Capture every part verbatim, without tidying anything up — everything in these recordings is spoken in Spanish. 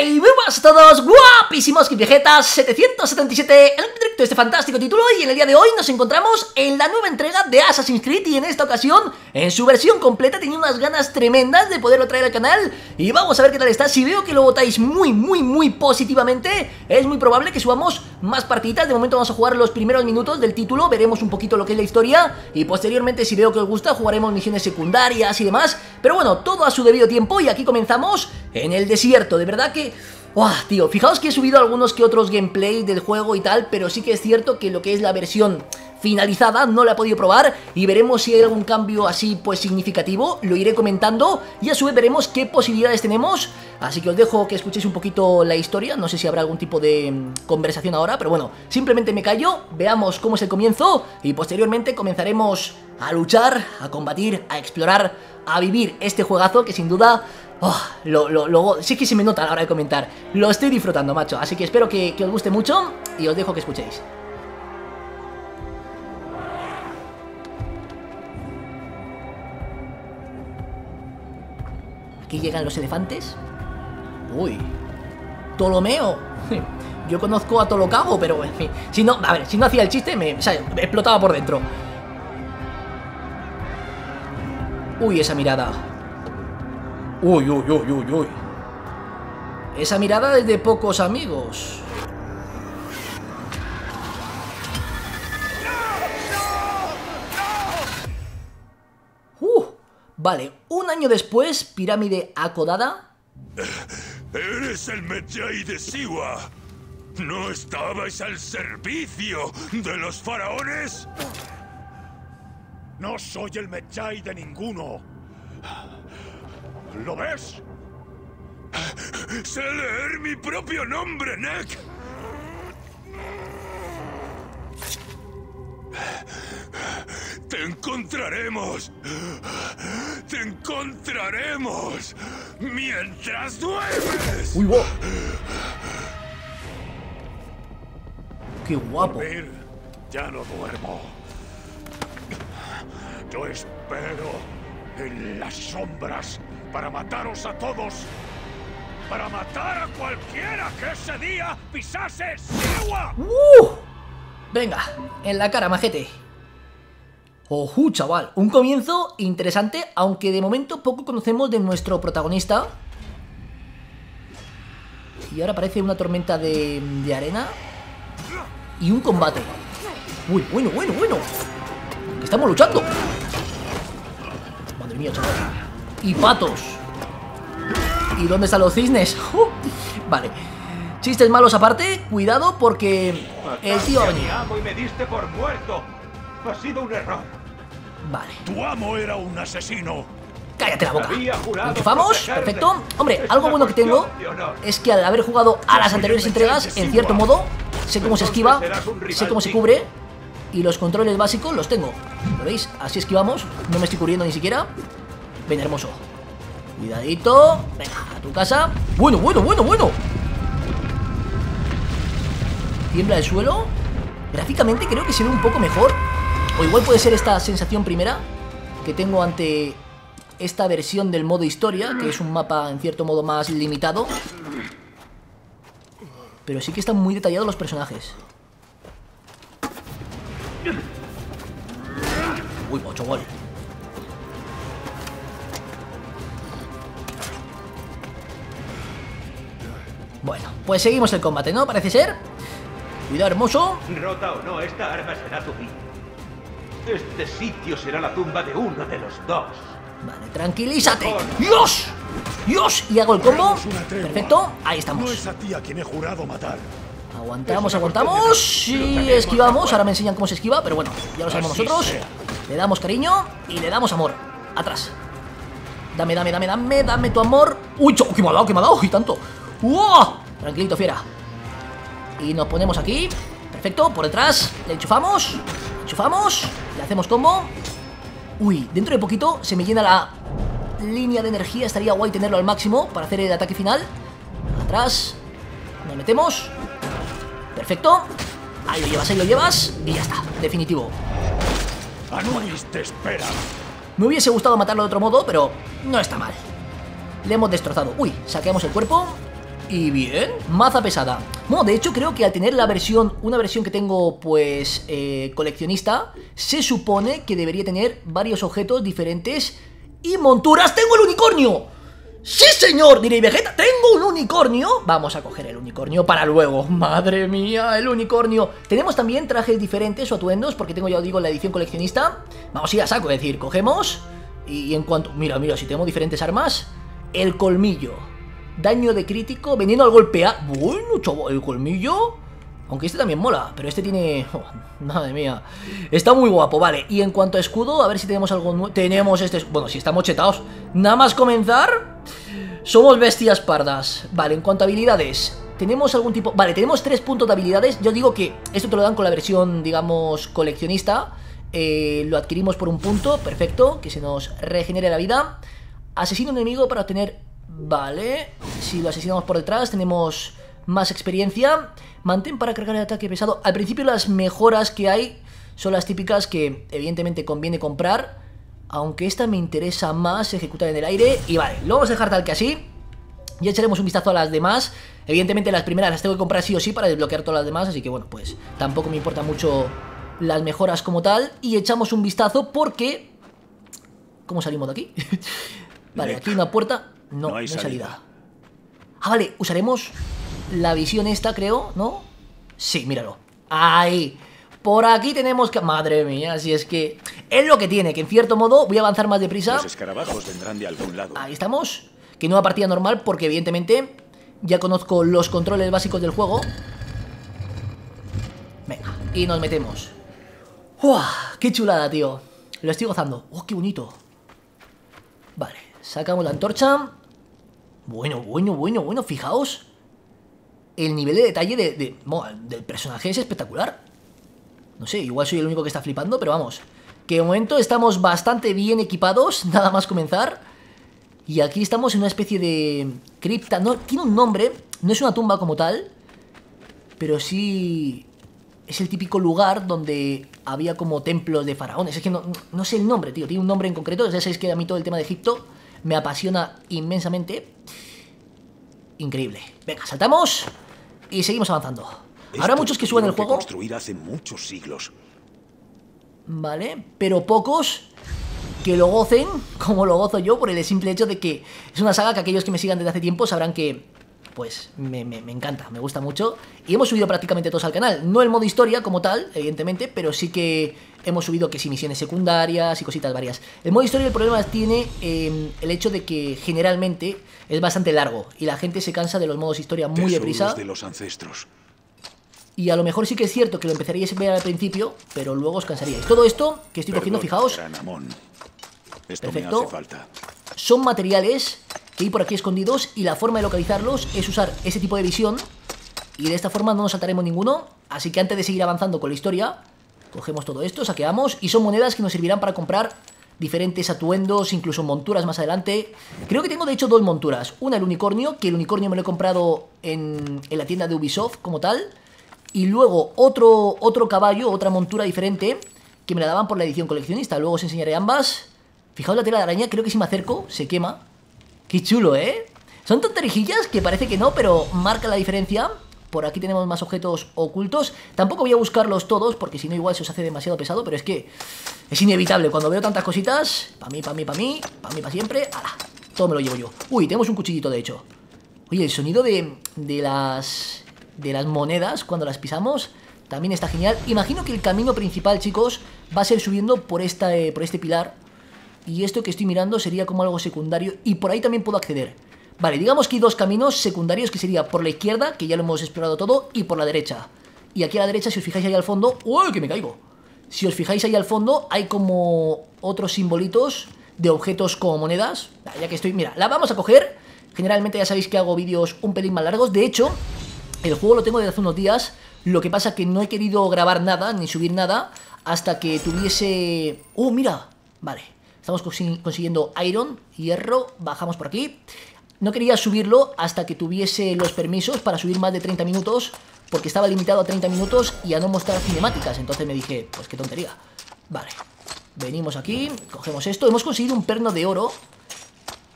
¡Hey! Muy buenas a todos, guapísimos VEGETTA siete siete siete, el directo de este fantástico título. Y en el día de hoy nos encontramos en la nueva entrega de Assassin's Creed, y en esta ocasión, en su versión completa. Tenía unas ganas tremendas de poderlo traer al canal y vamos a ver qué tal está. Si veo que lo votáis muy, muy, muy positivamente, es muy probable que subamos más partiditas. De momento vamos a jugar los primeros minutos del título, veremos un poquito lo que es la historia, y posteriormente, si veo que os gusta, jugaremos misiones secundarias y demás. Pero bueno, todo a su debido tiempo, y aquí comenzamos en el desierto. De verdad que... ¡Wow, tío! Fijaos que he subido algunos que otros gameplay del juego y tal, pero sí que es cierto que lo que es la versión finalizada no la he podido probar, y veremos si hay algún cambio así pues significativo. Lo iré comentando y a su vez veremos qué posibilidades tenemos. Así que os dejo que escuchéis un poquito la historia. No sé si habrá algún tipo de conversación ahora, pero bueno, simplemente me callo, veamos cómo es el comienzo y posteriormente comenzaremos a luchar, a combatir, a explorar, a vivir este juegazo que sin duda... Oh, lo, lo, lo, sí que se me nota a la hora de comentar. Lo estoy disfrutando, macho. Así que espero que, que os guste mucho y os dejo que escuchéis. Aquí llegan los elefantes. Uy, Ptolomeo. Yo conozco a Ptolomeo, pero en fin, si no, a ver, si no hacía el chiste me, o sea, me explotaba por dentro. Uy, esa mirada. Uy, uy, uy, uy, uy. Esa mirada es de pocos amigos. Uh, vale, un año después, pirámide acodada. Eres el Medjay de Siwa. ¿No estabais al servicio de los faraones? No soy el Medjay de ninguno. ¿Lo ves? ¡Sé leer mi propio nombre, Nek! ¡Te encontraremos! ¡Te encontraremos! ¡Mientras duermes! ¡Uy, wow! ¡Qué guapo! Dormir, ya no duermo. Yo espero en las sombras para mataros a todos, para matar a cualquiera que ese día pisase Siwa. Uh, venga, en la cara, majete. Ojo, chaval, un comienzo interesante, aunque de momento poco conocemos de nuestro protagonista. Y ahora aparece una tormenta de, de arena y un combate. Uy, bueno, bueno, bueno. Estamos luchando. Madre mía, chaval. Y patos. ¿Y dónde están los cisnes? Uh, vale. Chistes malos aparte, cuidado porque el tío ha venido. Y me diste por muerto. Ha sido un error. Vale. Tu amo era un asesino. Cállate la boca. Enchufamos, perfecto. Hombre, algo bueno que tengo es que al haber jugado a las anteriores entregas, en cierto modo, sé cómo se esquiva, sé cómo se cubre, y los controles básicos los tengo. ¿Lo veis? Así esquivamos. No me estoy cubriendo ni siquiera. Ven, hermoso. Cuidadito. Venga, a tu casa. Bueno, bueno, bueno, bueno. Tiembla el suelo. Gráficamente creo que se ve un poco mejor. O igual puede ser esta sensación primera que tengo ante esta versión del modo historia, que es un mapa en cierto modo más limitado. Pero sí que están muy detallados los personajes. Uy, mucho gol. Bueno, pues seguimos el combate, ¿no? Parece ser. Cuidado, hermoso. Rota o no, esta arma será tu vida. Este sitio será la tumba de uno de los dos. Vale, tranquilízate. ¡Dios! ¡Dios! Y hago el combo. Perfecto, ahí estamos. No es a ti a quien he jurado matar. Aguantamos, aguantamos. Y esquivamos. Ahora me enseñan cómo se esquiva, pero bueno, ya lo sabemos nosotros. Le damos cariño y le damos amor. Atrás. Dame, dame, dame, dame, dame tu amor. ¡Uy, chao! ¡Qué me ha dado, qué me ha dado! ¡Y tanto! ¡Wow! Tranquilito, fiera. Y nos ponemos aquí. Perfecto, por detrás. Le enchufamos. Enchufamos. Le hacemos combo. Uy, dentro de poquito se me llena la línea de energía. Estaría guay tenerlo al máximo para hacer el ataque final. Atrás. Nos metemos. Perfecto. Ahí lo llevas, ahí lo llevas. Y ya está, definitivo. Anuales te espera. Me hubiese gustado matarlo de otro modo, pero no está mal. Le hemos destrozado. Uy, saqueamos el cuerpo. y bien. Maza pesada. Bueno, de hecho creo que al tener la versión, una versión que tengo pues eh, coleccionista, se supone que debería tener varios objetos diferentes y monturas. ¡Tengo el unicornio! ¡Sí, señor! Diré, Vegetta, ¿tengo un unicornio? Vamos a coger el unicornio para luego. ¡Madre mía, el unicornio! Tenemos también trajes diferentes o atuendos, porque tengo, ya os digo, la edición coleccionista. Vamos a ir a saco, es decir, cogemos y en cuanto... Mira, mira, si tenemos diferentes armas. El colmillo. Daño de crítico, veneno al golpear. Bueno, chavo, el colmillo... Aunque este también mola, pero este tiene... Oh, madre mía, está muy guapo, vale. Y en cuanto a escudo, a ver si tenemos algo nuevo. Tenemos este... Bueno, si estamos chetados. Nada más comenzar, somos bestias pardas. Vale, en cuanto a habilidades, tenemos algún tipo... Vale, tenemos tres puntos de habilidades. Yo digo que esto te lo dan con la versión, digamos, coleccionista. eh, Lo adquirimos por un punto, perfecto. Que se nos regenere la vida. Asesino enemigo para obtener... Vale, si lo asesinamos por detrás tenemos... Más experiencia. Mantén para cargar el ataque pesado. Al principio las mejoras que hay son las típicas que evidentemente conviene comprar. Aunque esta me interesa más ejecutar en el aire. Y vale, lo vamos a dejar tal que así. Ya echaremos un vistazo a las demás. Evidentemente las primeras las tengo que comprar sí o sí para desbloquear todas las demás. Así que bueno, pues tampoco me importa mucho las mejoras como tal. Y echamos un vistazo porque... ¿Cómo salimos de aquí? Vale, aquí hay una puerta. No, no hay salida. Ah, vale, usaremos... La visión esta, creo, ¿no? Sí, míralo. ¡Ahí! Por aquí tenemos que... Madre mía, si es que... Es lo que tiene, que en cierto modo voy a avanzar más deprisa. Los escarabajos vendrán de algún lado. Ahí estamos. Que nueva partida normal, porque evidentemente ya conozco los controles básicos del juego. Venga, y nos metemos. ¡Uah! ¡Qué chulada, tío! Lo estoy gozando. ¡Oh, qué bonito! Vale, sacamos la antorcha. Bueno, bueno, bueno, bueno, fijaos. El nivel de detalle de, de, de, del personaje es espectacular. No sé, igual soy el único que está flipando, pero vamos. Que de momento estamos bastante bien equipados, nada más comenzar. Y aquí estamos en una especie de cripta. No, tiene un nombre, no es una tumba como tal. Pero sí es el típico lugar donde había como templos de faraones. Es que no, no sé el nombre, tío, tiene un nombre en concreto. Ya sabéis que a mí todo el tema de Egipto me apasiona inmensamente. Increíble. Venga, saltamos... Y seguimos avanzando. Esto habrá muchos que suben el juego. Construir hace muchos siglos. Vale, pero pocos que lo gocen como lo gozo yo por el simple hecho de que es una saga que aquellos que me sigan desde hace tiempo sabrán que, pues, me, me, me encanta, me gusta mucho. Y hemos subido prácticamente todos al canal. No el modo historia como tal, evidentemente, pero sí que hemos subido que sí misiones secundarias y cositas varias. El modo historia el problema tiene eh, el hecho de que generalmente es bastante largo y la gente se cansa de los modos historia muy deprisa. De los ancestros. Y a lo mejor sí que es cierto que lo empezaríais a ver al principio, pero luego os cansaríais. Todo esto que estoy Perdón, cogiendo, fijaos. Esto perfecto. Me hace falta. Son materiales que hay por aquí escondidos y la forma de localizarlos es usar ese tipo de visión y de esta forma no nos saltaremos ninguno. Así que antes de seguir avanzando con la historia, cogemos todo esto, saqueamos y son monedas que nos servirán para comprar diferentes atuendos, incluso monturas más adelante. Creo que tengo de hecho dos monturas. Una el unicornio, que el unicornio me lo he comprado en, en la tienda de Ubisoft como tal. Y luego otro, otro caballo, otra montura diferente, que me la daban por la edición coleccionista. Luego os enseñaré ambas. Fijaos la tela de araña, creo que si me acerco se quema. Qué chulo, ¿eh? Son tonterijillas que parece que no, pero marca la diferencia. Por aquí tenemos más objetos ocultos. Tampoco voy a buscarlos todos, porque si no igual se os hace demasiado pesado. Pero es que es inevitable. Cuando veo tantas cositas, pa' mí, pa' mí, pa' mí, pa' mí, pa' siempre, ala, todo me lo llevo yo. Uy, tenemos un cuchillito, de hecho. Oye, el sonido de, de las de las monedas cuando las pisamos también está genial. Imagino que el camino principal, chicos, va a ser subiendo por, esta, eh, por este pilar. Y esto que estoy mirando sería como algo secundario. Y por ahí también puedo acceder. Vale, digamos que hay dos caminos secundarios que sería por la izquierda, que ya lo hemos explorado todo, y por la derecha. Y aquí a la derecha, si os fijáis ahí al fondo... ¡Uy, que me caigo! Si os fijáis ahí al fondo, hay como otros simbolitos de objetos como monedas. Ya que estoy... Mira, la vamos a coger. Generalmente ya sabéis que hago vídeos un pelín más largos. De hecho, el juego lo tengo desde hace unos días. Lo que pasa es que no he querido grabar nada, ni subir nada, hasta que tuviese... ¡Oh, mira! Vale, estamos consiguiendo iron, hierro, bajamos por aquí... No quería subirlo hasta que tuviese los permisos para subir más de treinta minutos, porque estaba limitado a treinta minutos y a no mostrar cinemáticas. Entonces me dije, pues qué tontería. Vale, venimos aquí, cogemos esto. Hemos conseguido un perno de oro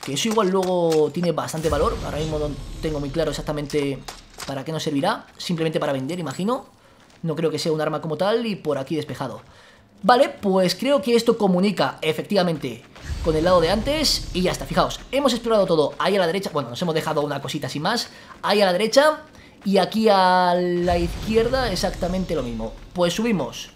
que eso igual luego tiene bastante valor. Ahora mismo no tengo muy claro exactamente para qué nos servirá. Simplemente para vender, imagino. No creo que sea un arma como tal. Y por aquí despejado. Vale, pues creo que esto comunica efectivamente con el lado de antes. Y ya está, fijaos, hemos explorado todo. Ahí a la derecha, bueno, nos hemos dejado una cosita sin más. Ahí a la derecha. Y aquí a la izquierda exactamente lo mismo. Pues subimos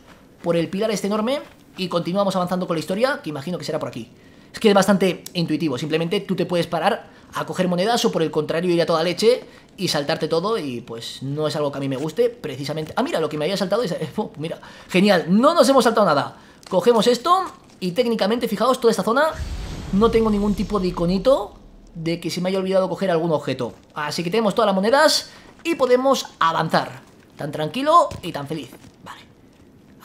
por el pilar este enorme y continuamos avanzando con la historia, que imagino que será por aquí. Es que es bastante intuitivo, simplemente tú te puedes parar a coger monedas o por el contrario ir a toda leche y saltarte todo, y pues no es algo que a mí me guste precisamente. Ah, mira, lo que me había saltado es... Oh, mira, genial, no nos hemos saltado nada. Cogemos esto y técnicamente, fijaos, toda esta zona no tengo ningún tipo de iconito de que se me haya olvidado coger algún objeto. Así que tenemos todas las monedas y podemos avanzar tan tranquilo y tan feliz. Vale,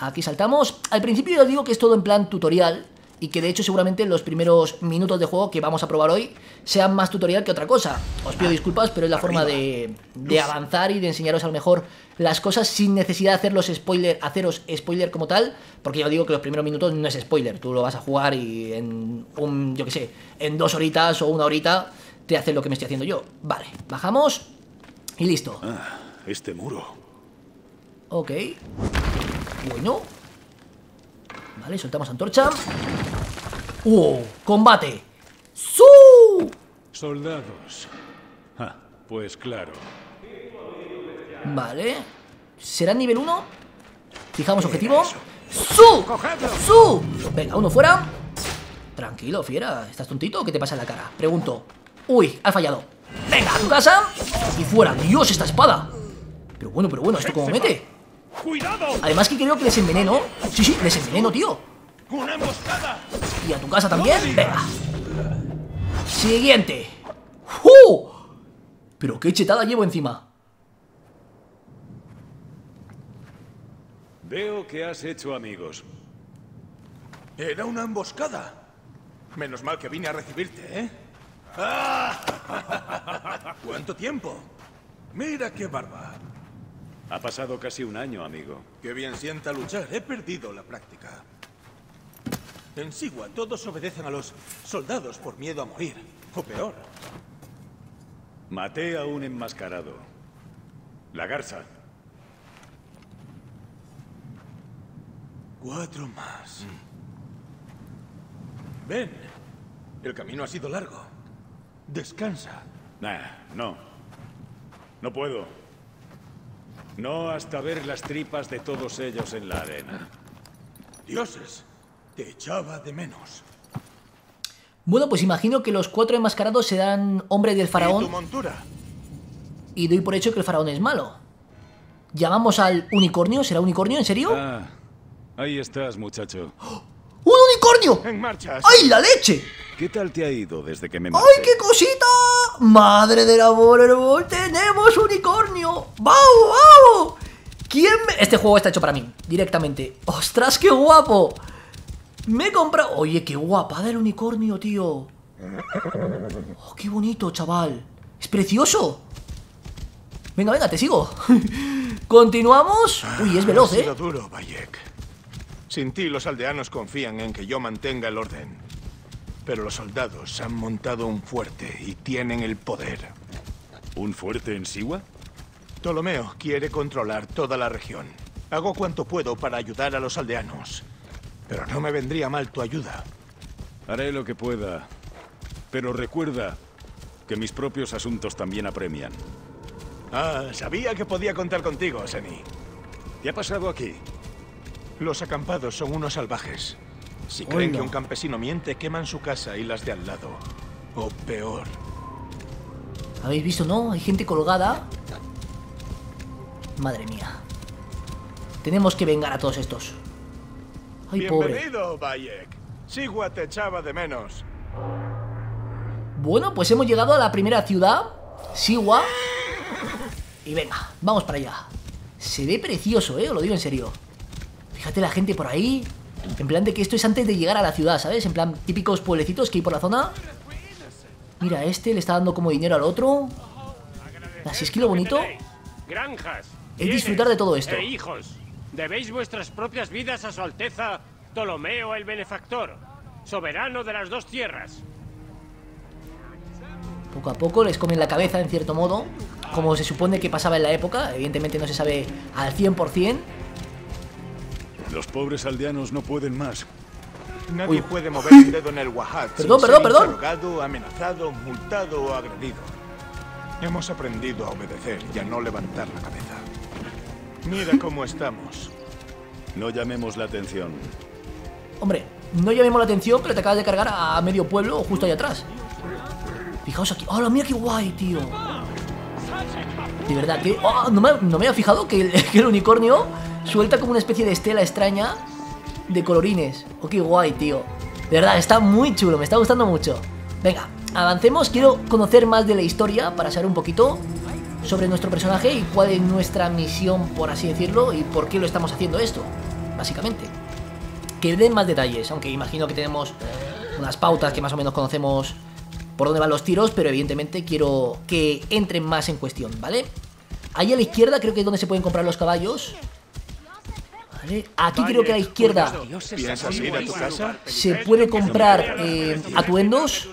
aquí saltamos. Al principio ya os digo que es todo en plan tutorial, y que de hecho seguramente los primeros minutos de juego que vamos a probar hoy sean más tutorial que otra cosa. Os pido disculpas, pero es la forma de, de avanzar y de enseñaros a lo mejor las cosas sin necesidad de hacerlos spoiler, haceros spoiler como tal, porque ya os digo que los primeros minutos no es spoiler. Tú lo vas a jugar y en un, yo qué sé, en dos horitas o una horita te haces lo que me estoy haciendo yo. Vale, bajamos y listo. Ah, este muro. Ok. Bueno. Vale, soltamos antorcha. ¡Uh! ¡Combate! ¡Su! Soldados. Ah, pues claro. Vale. ¿Será nivel uno? Fijamos objetivo. ¡Su! ¡Su! Venga, uno fuera. Tranquilo, fiera. ¿Estás tontito o qué te pasa en la cara? Pregunto. ¡Uy! Ha fallado. Venga, a tu casa. Y fuera. ¡Dios, esta espada! Pero bueno, pero bueno, ¿esto cómo mete? Además que creo que les enveneno. Sí, sí, les enveneno, tío. Una emboscada. Y a tu casa también. Venga. Siguiente. ¡Uh! Pero qué chetada llevo encima. Veo que has hecho amigos. Era una emboscada. Menos mal que vine a recibirte, ¿eh? ¡Ah! ¿Cuánto tiempo? Mira qué barba. Ha pasado casi un año, amigo. Qué bien sienta luchar. He perdido la práctica. En Siwa todos obedecen a los soldados por miedo a morir, o peor. Maté a un enmascarado. La garza. Cuatro más. Mm. Ven, el camino ha sido largo. Descansa. Nah, no. No puedo. No hasta ver las tripas de todos ellos en la arena. Dioses. Te echaba de menos. Bueno, pues imagino que los cuatro enmascarados serán hombre del faraón. ¿Y tu montura? Y doy por hecho que el faraón es malo. Llamamos al unicornio. ¿Será unicornio? ¿En serio? Ah, ahí estás, muchacho. ¡Oh! ¡Un unicornio! En marcha. ¡Ay, la leche! ¿Qué tal te ha ido desde que me marché? ¡Ay, qué cosita! ¡Madre del amor hermoso! ¡Tenemos unicornio! ¡Vamos, vamos! ¿Quién me...? Este juego está hecho para mí, directamente. ¡Ostras, qué guapo! Me he comprado... Oye, qué guapada el unicornio, tío. Oh, qué bonito, chaval. Es precioso. Venga, venga, te sigo. Continuamos. Uy, es veloz, eh. Ha sido duro, Bayek. Sin ti los aldeanos confían en que yo mantenga el orden. Pero los soldados han montado un fuerte y tienen el poder. ¿Un fuerte en Siwa? Ptolomeo quiere controlar toda la región. Hago cuanto puedo para ayudar a los aldeanos. Pero no me vendría mal tu ayuda. Haré lo que pueda. Pero recuerda que mis propios asuntos también apremian. Ah, sabía que podía contar contigo, Xeni. ¿Qué ha pasado aquí? Los acampados son unos salvajes. Si creen Oiga. que un campesino miente, queman su casa y las de al lado. O peor. ¿Habéis visto, no? Hay gente colgada. Madre mía. Tenemos que vengar a todos estos. Ay, bienvenido, Bayek. Siwa te echaba de menos. Bueno, pues hemos llegado a la primera ciudad, Siwa. Y venga, vamos para allá. Se ve precioso, eh, os lo digo en serio. Fíjate la gente por ahí. En plan de que esto es antes de llegar a la ciudad, ¿sabes? En plan, típicos pueblecitos que hay por la zona. Mira, este le está dando como dinero al otro. Así es que lo bonito es disfrutar de todo esto. Debéis vuestras propias vidas a su alteza Ptolomeo el benefactor, soberano de las dos tierras. Poco a poco les comen la cabeza, en cierto modo, como se supone que pasaba en la época. Evidentemente no se sabe al cien por cien. Los pobres aldeanos no pueden más. Nadie Uy. puede mover un dedo en el Wahad. Perdón, perdón, perdón. Interrogado, amenazado, multado o agredido. Hemos aprendido a obedecer y a no levantar la cabeza. Mira cómo estamos. No llamemos la atención. Hombre, no llamemos la atención, pero te acabas de cargar a medio pueblo justo ahí atrás. Fijaos aquí. ¡Hola, mira qué guay, tío! De verdad, que... Oh, no, me, no me había fijado que el, que el unicornio suelta como una especie de estela extraña de colorines. ¡Oh, qué guay, tío! De verdad, está muy chulo, me está gustando mucho. Venga, avancemos. Quiero conocer más de la historia para saber un poquito sobre nuestro personaje y cuál es nuestra misión, por así decirlo, y por qué lo estamos haciendo esto, básicamente. Que den más detalles, aunque imagino que tenemos unas pautas que más o menos conocemos por dónde van los tiros, pero evidentemente quiero que entren más en cuestión, ¿vale? Ahí a la izquierda creo que es donde se pueden comprar los caballos. Vale. Aquí creo que a la izquierda se puede comprar eh, atuendos.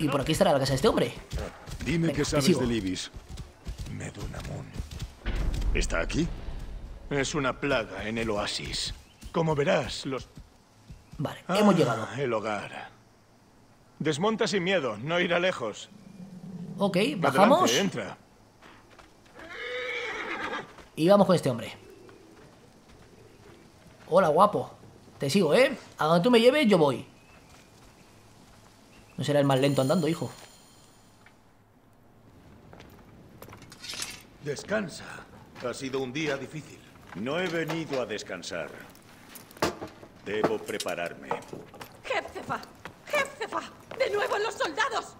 Y por aquí estará la casa de este hombre. Dime qué sabes del ibis. Medunamun. ¿Está aquí? Es una plaga en el oasis. Como verás, los... Vale, ah, hemos llegado. El hogar. Desmonta sin miedo, no irá lejos. Ok, bajamos. Adelante, entra. Y vamos con este hombre. Hola, guapo. Te sigo, ¿eh? A donde tú me lleves, yo voy. No será el más lento andando, hijo. Descansa. Ha sido un día difícil. No he venido a descansar. Debo prepararme. ¡Hepzefa! ¡Hepzefa! ¡De nuevo los soldados!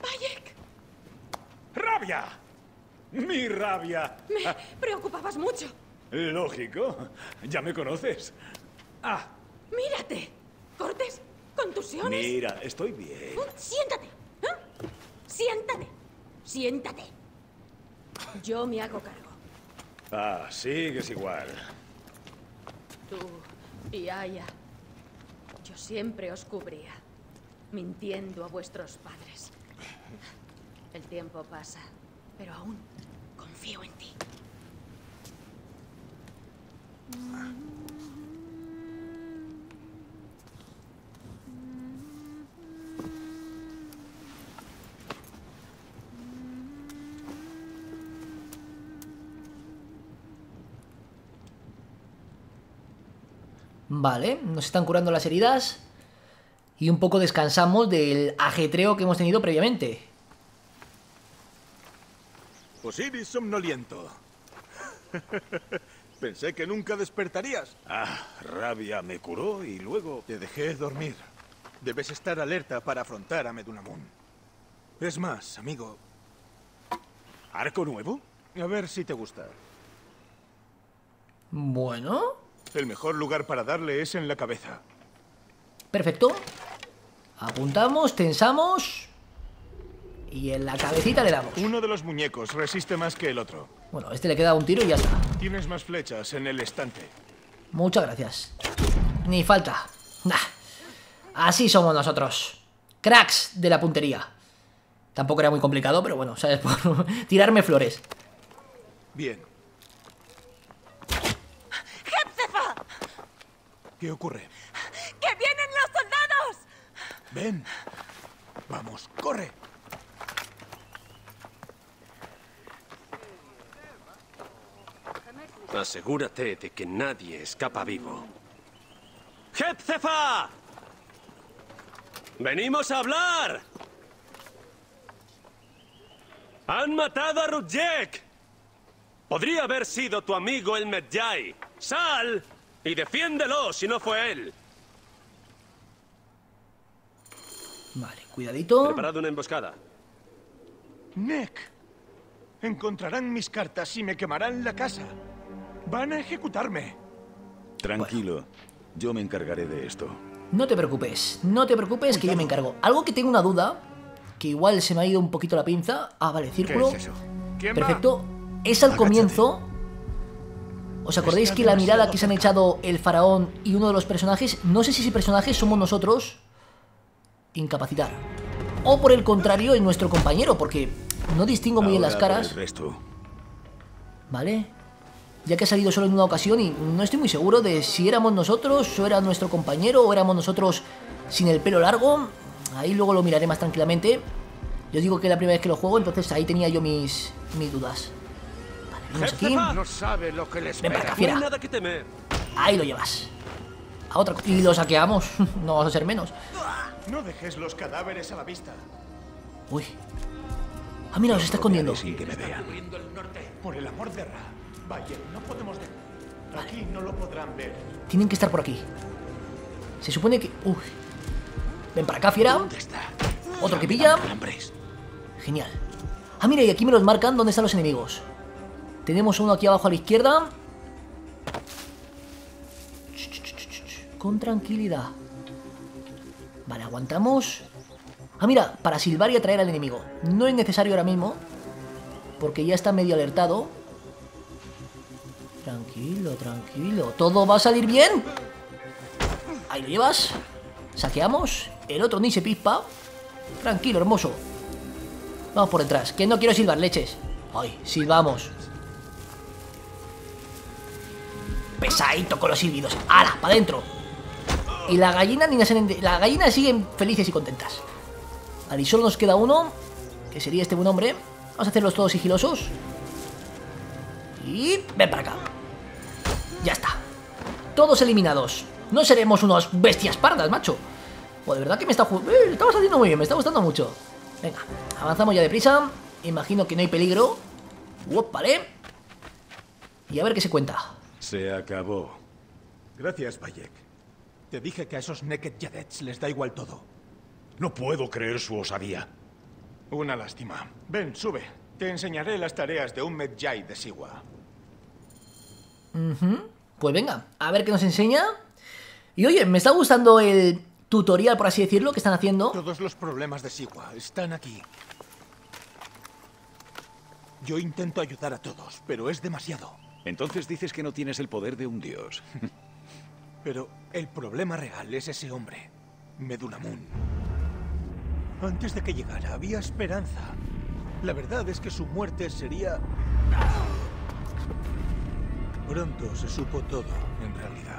¡Bayek! ¡Rabia! ¡Mi rabia! Me preocupabas mucho. Lógico. Ya me conoces. ¡Ah! ¡Mírate! ¿Cortes? ¿Contusiones? Mira, estoy bien. Siéntate. ¿Eh? Siéntate. Siéntate. Yo me hago cargo. Ah, sigues igual. Tú y Aya. Yo siempre os cubría, mintiendo a vuestros padres. El tiempo pasa, pero aún confío en ti. Vale, nos están curando las heridas y un poco descansamos del ajetreo que hemos tenido previamente. Osiris somnoliento. Pensé que nunca despertarías. Ah, Rabia me curó y luego te dejé dormir. Debes estar alerta para afrontar a Medunamun. Es más, amigo... ¿Arco nuevo? A ver si te gusta. Bueno... El mejor lugar para darle es en la cabeza. Perfecto. Apuntamos, tensamos... Y en la cabecita le damos. Uno de los muñecos resiste más que el otro. Bueno, a este le queda un tiro y ya está. Tienes más flechas en el estante. Muchas gracias. Ni falta. Nah. Así somos nosotros. Cracks de la puntería. Tampoco era muy complicado, pero bueno, ¿sabes? Por tirarme flores. Bien. ¡Hepzefa! ¿Qué ocurre? ¡Que vienen los soldados! Ven. Vamos, corre. Asegúrate de que nadie escapa vivo. ¡Hepzefa! ¡Venimos a hablar! ¡Han matado a Rudjek! Podría haber sido tu amigo el Medjay. ¡Sal y defiéndelo si no fue él! Vale, cuidadito. Preparad una emboscada. Nek, encontrarán mis cartas y me quemarán la casa. Van a ejecutarme. Tranquilo, bueno, yo me encargaré de esto. No te preocupes, no te preocupes. Cuidado, que yo me encargo. Algo que tengo una duda, que igual se me ha ido un poquito la pinza. Ah, vale, círculo. ¿Qué es eso? Perfecto. Es al Agáchate. comienzo. ¿Os acordáis Está que la mirada que se han echado el faraón y uno de los personajes? No sé si ese personaje somos nosotros incapacitar. O por el contrario, en nuestro compañero, porque no distingo muy bien las caras. Vale. Ya que ha salido solo en una ocasión y no estoy muy seguro de si éramos nosotros o era nuestro compañero o éramos nosotros sin el pelo largo. Ahí luego lo miraré más tranquilamente. Yo digo que es la primera vez que lo juego, entonces ahí tenía yo mis, mis dudas. Vale, vamos aquí. No sabe lo que les Ven para acá, fiera. No hay nada que temer. Ahí lo llevas. A otra cosa. Y lo saqueamos. No vamos a ser menos. No dejes los cadáveres a la vista. Uy. Ah, mira, los está escondiendo. Sí, que me vean. Por el amor de Ra. Vaya, no podemos de... Aquí no lo podrán ver. Tienen que estar por aquí. Se supone que... Uy. Ven para acá, fiera. ¿Dónde está? Otro que pilla. Genial. Ah, mira, y aquí me los marcan dónde están los enemigos. Tenemos uno aquí abajo a la izquierda. Con tranquilidad. Vale, aguantamos. Ah, mira, para silbar y atraer al enemigo. No es necesario ahora mismo, porque ya está medio alertado. Tranquilo, tranquilo. Todo va a salir bien. Ahí lo llevas. Saqueamos. El otro ni se pispa. Tranquilo, hermoso. Vamos por detrás, que no quiero silbar, leches. Ay, silbamos. Pesadito con los silbidos. ¡Hala! ¡Para adentro! Y la gallina ni las la gallina siguen felices y contentas. Ahí solo nos queda uno, que sería este buen hombre. Vamos a hacerlos todos sigilosos. Y... ven para acá. Ya está. Todos eliminados. No seremos unos bestias pardas, macho. O de verdad que me está jugando... Eh, lo estamos haciendo muy bien, me está gustando mucho. Venga, avanzamos ya deprisa. Imagino que no hay peligro. Uop, vale. Y a ver qué se cuenta. Se acabó. Gracias, Bayek. Te dije que a esos Naked Yadets les da igual todo. No puedo creer su osadía. Una lástima. Ven, sube. Te enseñaré las tareas de un Medjay de Siwa. Uh-huh. Pues venga, a ver qué nos enseña. Y oye, me está gustando el tutorial, por así decirlo, que están haciendo. Todos los problemas de Siwa están aquí. Yo intento ayudar a todos, pero es demasiado. Entonces dices que no tienes el poder de un dios. Pero el problema real es ese hombre, Medunamun. Antes de que llegara había esperanza. La verdad es que su muerte sería... Pronto se supo todo, en realidad.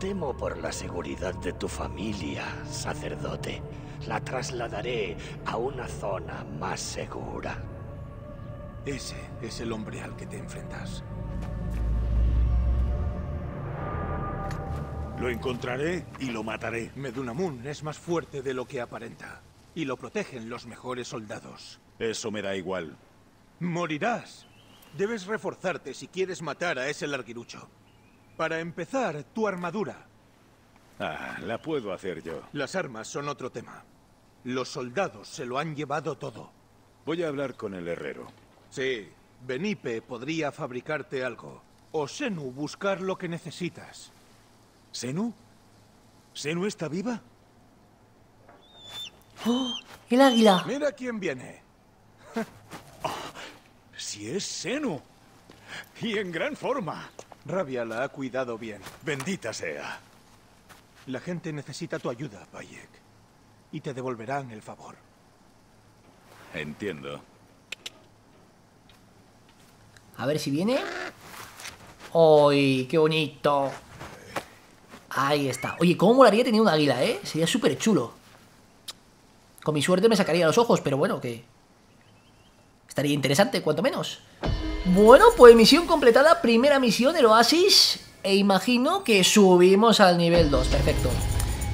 Temo por la seguridad de tu familia, sacerdote. La trasladaré a una zona más segura. Ese es el hombre al que te enfrentas. Lo encontraré y lo mataré. Medunamun es más fuerte de lo que aparenta. Y lo protegen los mejores soldados. Eso me da igual. Morirás. Debes reforzarte si quieres matar a ese larguirucho. Para empezar, tu armadura. Ah, la puedo hacer yo. Las armas son otro tema. Los soldados se lo han llevado todo. Voy a hablar con el herrero. Sí, Benipe podría fabricarte algo. O Senu buscar lo que necesitas. ¿Senu? ¿Senu está viva? ¡Oh! ¡El águila! ¡Mira quién viene! Oh, ¡si es Senu! ¡Y en gran forma! Rabia la ha cuidado bien. Bendita sea. La gente necesita tu ayuda, Bayek. Y te devolverán el favor. Entiendo. A ver si viene. ¡Ay, qué bonito! Ahí está. Oye, ¿cómo molaría tener un águila, eh? Sería súper chulo. Con mi suerte me sacaría los ojos, pero bueno, que... estaría interesante, cuanto menos. Bueno, pues misión completada, primera misión, el oasis, e imagino que subimos al nivel dos, perfecto.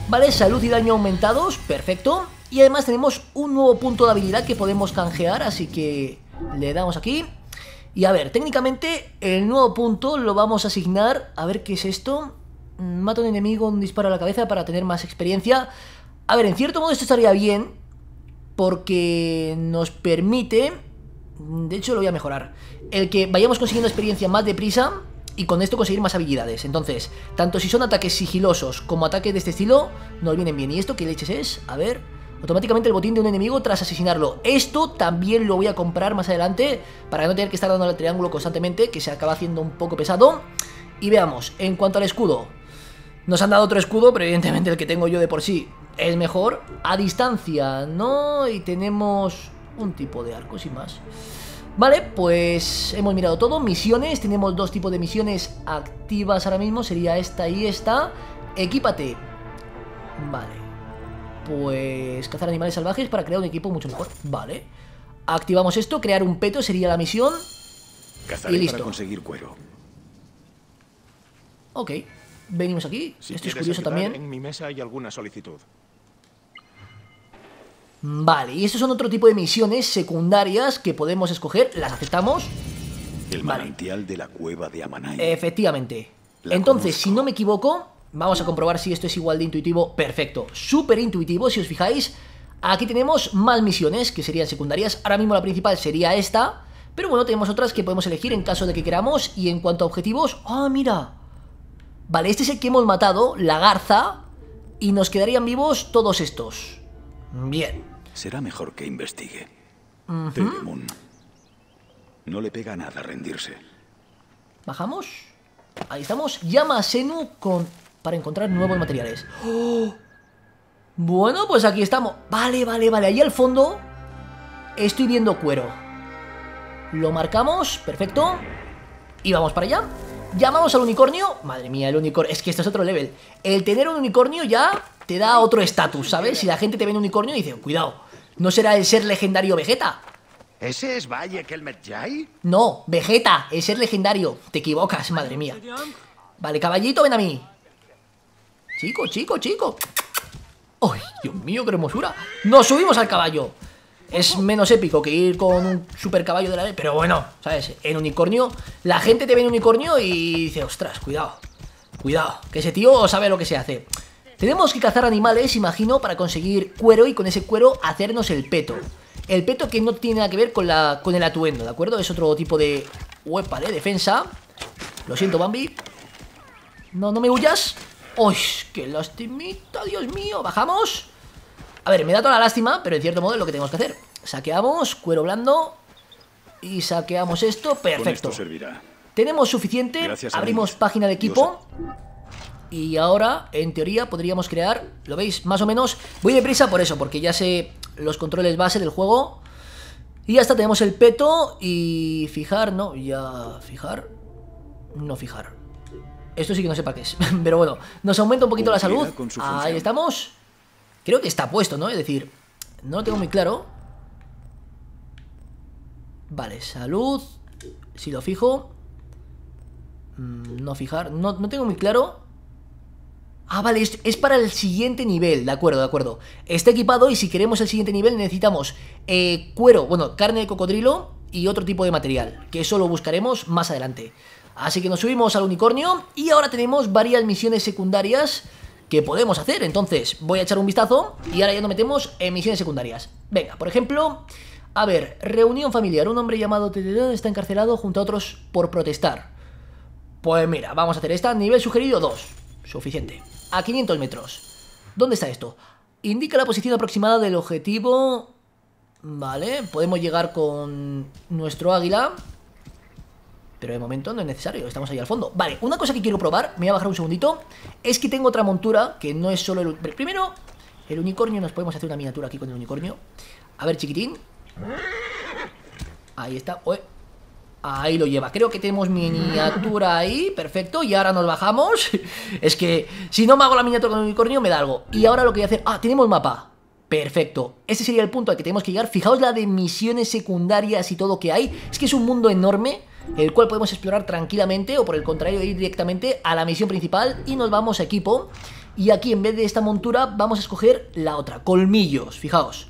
Vale, salud y daño aumentados, perfecto. Y además tenemos un nuevo punto de habilidad que podemos canjear, así que le damos aquí. Y a ver, técnicamente el nuevo punto lo vamos a asignar, a ver qué es esto. Mata a un enemigo, un disparo a la cabeza para tener más experiencia. A ver, en cierto modo esto estaría bien, porque nos permite... De hecho lo voy a mejorar. El que vayamos consiguiendo experiencia más deprisa y con esto conseguir más habilidades. Entonces, tanto si son ataques sigilosos como ataques de este estilo, nos vienen bien. ¿Y esto qué leches es? A ver, automáticamente el botín de un enemigo tras asesinarlo. Esto también lo voy a comprar más adelante para no tener que estar dando al triángulo constantemente, que se acaba haciendo un poco pesado. Y veamos, en cuanto al escudo, nos han dado otro escudo, pero evidentemente el que tengo yo de por sí es mejor. A distancia, ¿no? Y tenemos un tipo de arco, sin más. Vale, pues hemos mirado todo. Misiones, tenemos dos tipos de misiones activas ahora mismo, sería esta y esta. Equípate. Vale, pues cazar animales salvajes para crear un equipo mucho mejor. Vale, activamos esto. Crear un peto sería la misión. Cazaré y listo para conseguir cuero. Ok, venimos aquí. Si esto es curioso también. En mi mesa hay alguna solicitud. Vale, y estos son otro tipo de misiones secundarias que podemos escoger. Las aceptamos. El manantial, vale, de la cueva de Amanay. Efectivamente. La Entonces, conozco. Si no me equivoco, vamos a comprobar si esto es igual de intuitivo. Perfecto, súper intuitivo, si os fijáis. Aquí tenemos más misiones que serían secundarias. Ahora mismo la principal sería esta, pero bueno, tenemos otras que podemos elegir en caso de que queramos. Y en cuanto a objetivos, ¡ah, mira! Vale, este es el que hemos matado, la garza. Y nos quedarían vivos todos estos. Bien. Será mejor que investigue. Uh-huh. Teremun. No le pega nada rendirse. Bajamos. Ahí estamos. Llama a Senu con... para encontrar nuevos materiales. ¡Oh! Bueno, pues aquí estamos. Vale, vale, vale. Ahí al fondo estoy viendo cuero. Lo marcamos. Perfecto. Y vamos para allá. Llamamos al unicornio. Madre mía, el unicornio. Es que esto es otro level. El tener un unicornio ya te da otro estatus, ¿sabes? Si la gente te ve un unicornio y dice, cuidado, ¿no será el ser legendario Vegeta? ¿Ese es Bayek el Medjay? No, Vegeta, el ser legendario. Te equivocas, madre mía. Vale, caballito, ven a mí. Chico, chico, chico. ¡Ay, Dios mío, qué hermosura! Nos subimos al caballo. Es menos épico que ir con un super caballo de la ley, pero bueno, ¿sabes? En unicornio, la gente te ve en unicornio y dice, ostras, cuidado, cuidado, que ese tío sabe lo que se hace. Tenemos que cazar animales, imagino, para conseguir cuero y con ese cuero hacernos el peto. El peto que no tiene nada que ver con, la, con el atuendo, ¿de acuerdo? Es otro tipo de huepa de defensa. Lo siento, Bambi. No, no me huyas. ¡Uy, qué lastimita, Dios mío! Bajamos. A ver, me da toda la lástima, pero en cierto modo es lo que tenemos que hacer. Saqueamos, cuero blando. Y saqueamos esto, perfecto. Con esto servirá. Tenemos suficiente. Gracias. Abrimos página de equipo. Y ahora, en teoría, podríamos crear... ¿Lo veis? Más o menos. Voy deprisa por eso, porque ya sé los controles base del juego. Y hasta tenemos el peto. Y fijar, no, ya... Fijar. No fijar. Esto sí que no sé para qué es. Pero bueno, nos aumenta un poquito la salud. Ahí estamos. Creo que está puesto, ¿no? Es decir, no lo tengo muy claro. Vale, salud. Si lo fijo. No fijar. No, no tengo muy claro. Ah, vale, es, es para el siguiente nivel. De acuerdo, de acuerdo. Está equipado y si queremos el siguiente nivel necesitamos eh, cuero, bueno, carne de cocodrilo y otro tipo de material, que eso lo buscaremos más adelante. Así que nos subimos al unicornio y ahora tenemos varias misiones secundarias que podemos hacer. Entonces voy a echar un vistazo y ahora ya nos metemos en misiones secundarias. Venga, por ejemplo, a ver, reunión familiar. Un hombre llamado T T D está encarcelado junto a otros por protestar. Pues mira, vamos a hacer esta. Nivel sugerido dos. Suficiente. A quinientos metros. ¿Dónde está esto? Indica la posición aproximada del objetivo. Vale, podemos llegar con nuestro águila, pero de momento no es necesario, estamos ahí al fondo. Vale, una cosa que quiero probar, me voy a bajar un segundito, es que tengo otra montura que no es solo el... Primero, el unicornio, nos podemos hacer una miniatura aquí con el unicornio. A ver, chiquitín. Ahí está. Oye, ahí lo lleva. Creo que tenemos miniatura ahí, perfecto, y ahora nos bajamos. Es que si no me hago la miniatura con el unicornio me da algo. Y ahora lo que voy a hacer... Ah, tenemos mapa. Perfecto, este sería el punto al que tenemos que llegar. Fijaos la de misiones secundarias y todo que hay. Es que es un mundo enorme, el cual podemos explorar tranquilamente o por el contrario ir directamente a la misión principal. Y nos vamos a equipo y aquí en vez de esta montura vamos a escoger la otra, colmillos, fijaos.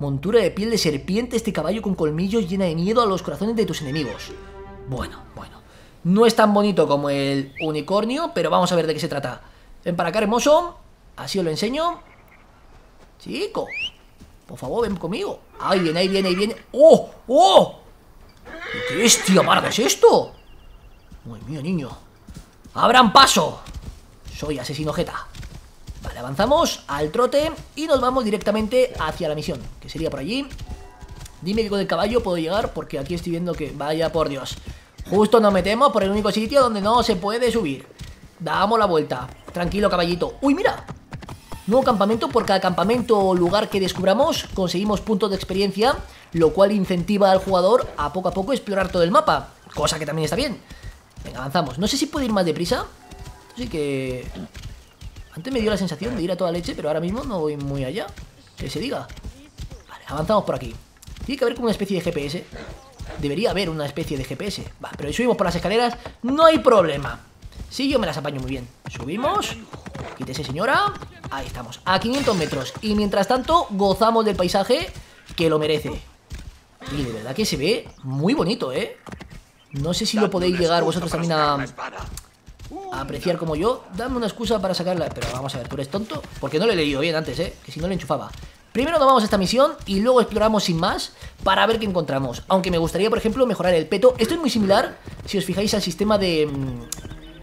Montura de piel de serpiente, este caballo con colmillos llena de miedo a los corazones de tus enemigos. Bueno, bueno, no es tan bonito como el unicornio, pero vamos a ver de qué se trata. Ven para acá, hermoso, así os lo enseño. Chico, por favor, ven conmigo. Ahí viene, ahí viene, ahí viene. ¡Oh, oh! ¿Qué bestia amarga es esto? Muy mío, niño. ¡Abran paso! Soy asesino Jeta. Vale, Vale, avanzamos al trote y nos vamos directamente hacia la misión, que sería por allí. Dime que con el caballo puedo llegar, porque aquí estoy viendo que... Vaya por Dios. Justo nos metemos por el único sitio donde no se puede subir. Damos la vuelta. Tranquilo, caballito. ¡Uy, mira! Nuevo campamento. Por cada campamento o lugar que descubramos, conseguimos puntos de experiencia, lo cual incentiva al jugador a poco a poco explorar todo el mapa, cosa que también está bien. Venga, avanzamos. No sé si puedo ir más deprisa. Así que... Antes me dio la sensación de ir a toda leche, pero ahora mismo no voy muy allá, que se diga. Vale, avanzamos por aquí. Tiene que haber como una especie de G P S. Debería haber una especie de G P S. Va, pero si subimos por las escaleras, no hay problema. Sí, yo me las apaño muy bien. Subimos. Quítese, señora. Ahí estamos, a quinientos metros. Y mientras tanto, gozamos del paisaje, que lo merece. Y de verdad que se ve muy bonito, ¿eh? No sé si lo podéis llegar vosotros también a... A apreciar como yo. Dame una excusa para sacarla. Pero vamos a ver, tú eres tonto, porque no lo he leído bien antes, eh que si no le enchufaba. Primero nos vamos a esta misión y luego exploramos sin más para ver qué encontramos. Aunque me gustaría, por ejemplo, mejorar el peto. Esto es muy similar, si os fijáis, al sistema de,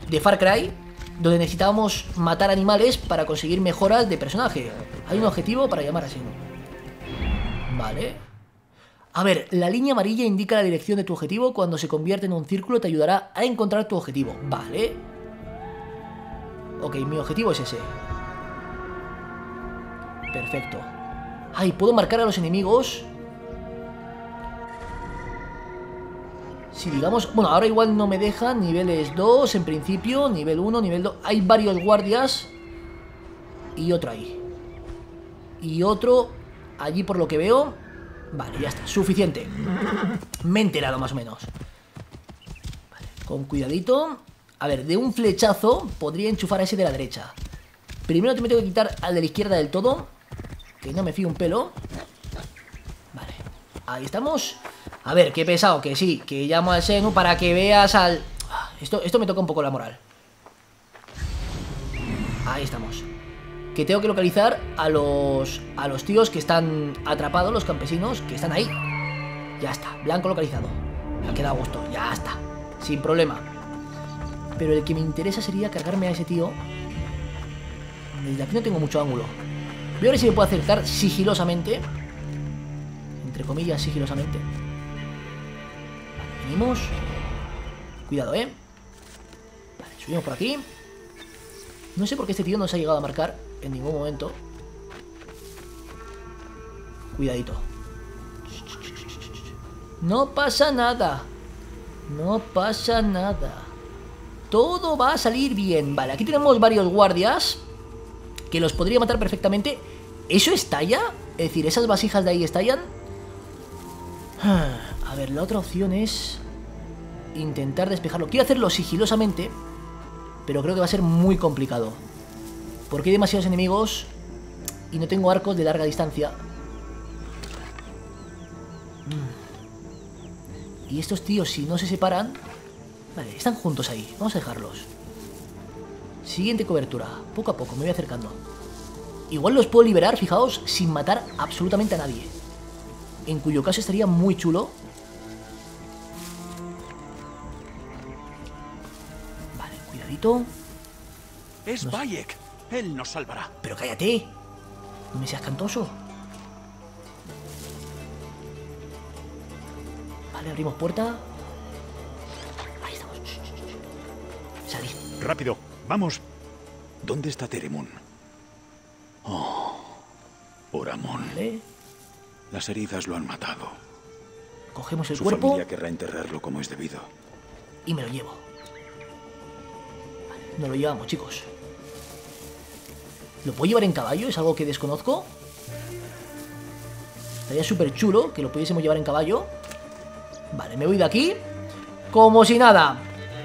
de Far Cry, donde necesitábamos matar animales para conseguir mejoras de personaje. Hay un objetivo para llamar así. Vale. A ver, la línea amarilla indica la dirección de tu objetivo. Cuando se convierte en un círculo te ayudará a encontrar tu objetivo. Vale. Ok, mi objetivo es ese. Perfecto. Ay, ¿puedo marcar a los enemigos? Si digamos... Bueno, ahora igual no me deja. Niveles dos en principio, nivel uno, nivel dos. Hay varios guardias. Y otro ahí. Y otro allí por lo que veo. Vale, ya está, suficiente. Me he enterado más o menos. Vale, con cuidadito. A ver, de un flechazo podría enchufar a ese de la derecha. Primero te me tengo que quitar al de la izquierda del todo, que no me fío un pelo. Vale, ahí estamos. A ver, qué pesado, que sí, que llamo al Senu para que veas al... Esto, esto me toca un poco la moral. Ahí estamos. Que tengo que localizar a los a los tíos que están atrapados, los campesinos, que están ahí. Ya está, blanco localizado. Me ha quedado a gusto, ya está, sin problema. Pero el que me interesa sería cargarme a ese tío. Desde aquí no tengo mucho ángulo. Voy a ver si me puedo acercar sigilosamente. Entre comillas, sigilosamente. Vale, venimos. Cuidado, eh. Vale, subimos por aquí. No sé por qué este tío no se ha llegado a marcar en ningún momento. Cuidadito. No pasa nada. No pasa nada. Todo va a salir bien. Vale, aquí tenemos varios guardias que los podría matar perfectamente. ¿Eso estalla? Es decir, ¿esas vasijas de ahí estallan? A ver, la otra opción es intentar despejarlo. Quiero hacerlo sigilosamente, pero creo que va a ser muy complicado, porque hay demasiados enemigos y no tengo arcos de larga distancia. Y estos tíos, si no se separan... Vale, están juntos ahí. Vamos a dejarlos. Siguiente cobertura. Poco a poco me voy acercando. Igual los puedo liberar, fijaos, sin matar absolutamente a nadie, en cuyo caso estaría muy chulo. Vale, cuidadito. Es nos... Bayek. Él nos salvará. Pero cállate. No me seas cantoso. Vale, abrimos puerta. Ahí estamos. Salid. Rápido, vamos. ¿Dónde está Teremun? Oh, Oramón. ¿Eh? Las heridas lo han matado. Cogemos el Su cuerpo. Su familia querrá enterrarlo como es debido. Y me lo llevo. Vale, nos lo llevamos, chicos. ¿Lo puedo llevar en caballo? Es algo que desconozco. Estaría súper chulo que lo pudiésemos llevar en caballo. Vale, me voy de aquí como si nada.